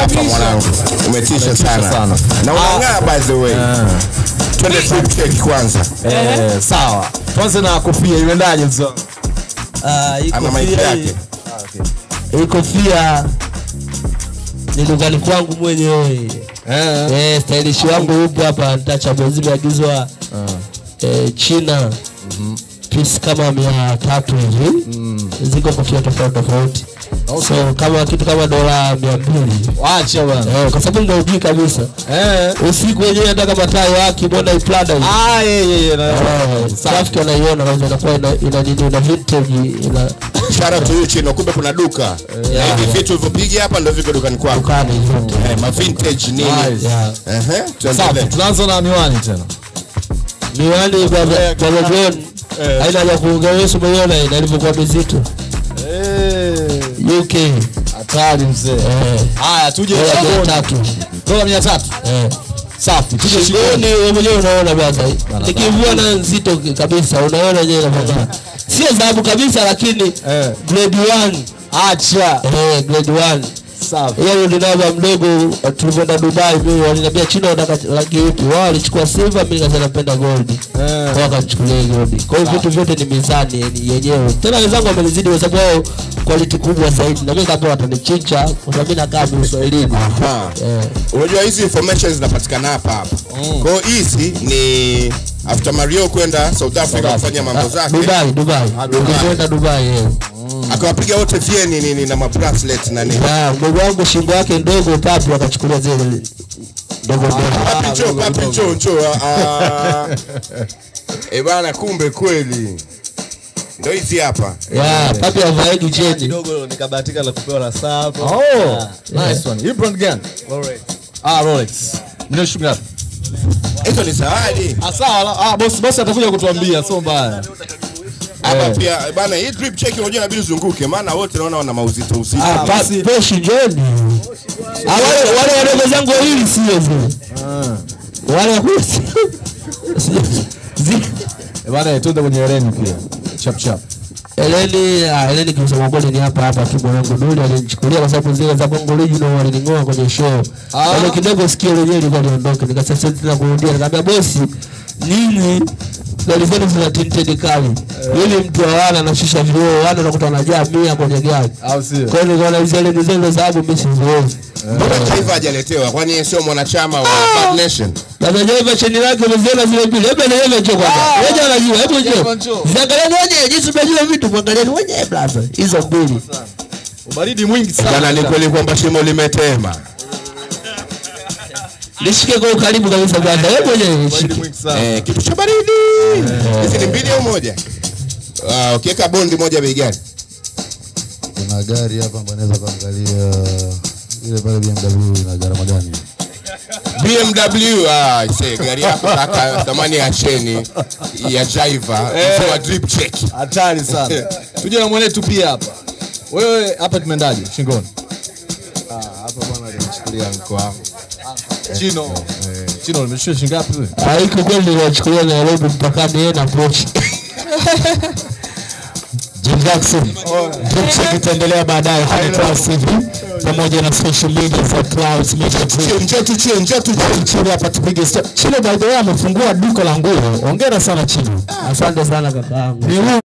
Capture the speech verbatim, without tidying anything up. Hapa mwanangu umetisha sana, sana. Na unang'aa by the way. Yeah. Twende group check kwanza. Eh, sawa. Tuanze na kofia ile ndani mzo. Ah, iko ana mic yake. Ah, okay. Iko kofia ni ndani kwangu mwenyewe. Eh. Eh, stylish wangu yupo hapa, nitachagua zile agizwa. Eh, China. Mhm. Mm Pisi kama mia tatu hivi. Mm. Ziko kofia tofauti tofauti. Okay. So kama kitu kama dola mia mbili. Waacha bwana. Eh, kwa sababu ndio uji kabisa. Eh. Usiku wenyewe hata kama tai waki bona iplada. Ah, yeye yeye na. Safi unaiona kama inakuwa ina nini na vintage ina shara tu hiyo chini kumbe kuna duka. Na hivi vitu ulivopiga hapa ndio viko dukani kwako. Dukani hizo. Eh, ma vintage nini? Ehe. Tuanze. Tunaanza na miwani tena. Miwani kwa kwa Eh. Aina ya kuongewesu mwenyewe inalivyokuwa mzito. Eh. U K. Hatari mzee. Eh. Haya tuje tatu. Dola mia tatu. Eh. Safi. Tuje shingoni wewe mwenyewe unaona bwana. Nikivua na nzito kabisa unaona yeye anafanya. Sio dhahabu kabisa lakini eh. Grade moja. Acha. Eh, grade moja. Safi. Yeye ndio baba mdogo tulipoenda Dubai mimi aliniambia China nataka laki ipi. Wao walichukua silver mimi nikaanza napenda gold. Eh. Kwa akachukulia gold. Kwa hiyo vitu vyote ni mizani yenyewe. Tena wenzangu wamelizidi kwa sababu wao quality kubwa zaidi. Na mimi kapewa atanichicha kwa sababu mimi nakaa Kiswahili. Aha. Eh. Unajua hizi information zinapatikana hapa hapa. Mm. Kwa hiyo hizi ni after Mario kwenda South Africa kufanya mambo zake. Dubai, Dubai. Kwenda Dubai yeye. Akawapiga wote pia nini ni, na ma bracelet na nini. Ah, mdogo wangu shingo yake ndogo papi akachukulia zile ndogo ndogo. Papi cho papi cho cho. Ah. Eh bana kumbe kweli. Ndio hizi hapa. Yeah, papi avaidi jeje. Ndogo nikabahatika la kupewa la saa hapo. Oh, yeah. Nice one. You brand gun. Rolex. Ah, Rolex. Ndio shughuli. Hizo ni zawadi. Ah sawa. Ah boss boss atakuja kutuambia sio mbaya. Hapa pia bana hii drip check unajua inabidi uzunguke maana wote naona wana mauzito uzito. Ah basi fresh jeni. Wale wale wadogo zangu hili sio hivyo. Ah. Wale husi. Bana tuende kwenye Eleni pia. Chap chap. Eleni ah Eleni kimsema kweli ni hapa hapa kibo yangu dole alinichukulia kwa sababu zile za Bongo Regional walining'oa kwenye show. Wale kidogo sikio lenyewe liko liondoke nikasema tena kurudia nikamwambia boss nini Dalifeni zina tinted kali. Yule mtu wana anashusha vioo, wana anakuta anajaa mia kwenye gari. Au sio? Kwa hiyo wana zile zile sababu mimi siziwezi. Mbona Taifa hajaletewa? Kwani yeye sio mwanachama wa Bad Nation? Sasa Jaiva chini yake mzee zile pili. Hebu na yeye njoo kwanza. Wewe anajua, hebu njoo. Ziangalie wenyewe jinsi unajua vitu, mwangalieni wenyewe brother. Hizo mbili. Ubaridi mwingi sana. Bana ni kweli kwamba shimo limetema. Nishike kwa karibu kabisa bwana. Hebu nje. Eh, kitu cha baridi. Hizi ni mbili au moja? Ah, ukiweka bondi moja bei gani? Kuna gari hapa ambapo naweza kuangalia ile pale B M W ina gharama gani? B M W ah, ise gari yako kaka thamani ya cheni ya Jaiva kwa drip check. Hatari sana. Tuje na mwenetu pia hapa. Wewe hapa tumeendaje? Shingoni. Ah, hapa bwana alichukulia mko hapo. Chino. Chino nimeshia shingapi wewe? Ah iko kweli niliwachukulia na Nairobi mpaka yeye na approach. Jim Jackson. Tuko tutaendelea baadaye kwa C V pamoja na social media for clouds media. Njoo tuchie njoo tuchie hapa tupige step. Chino by the way amefungua duka la nguo. Hongera sana Chino. Asante sana kakaangu.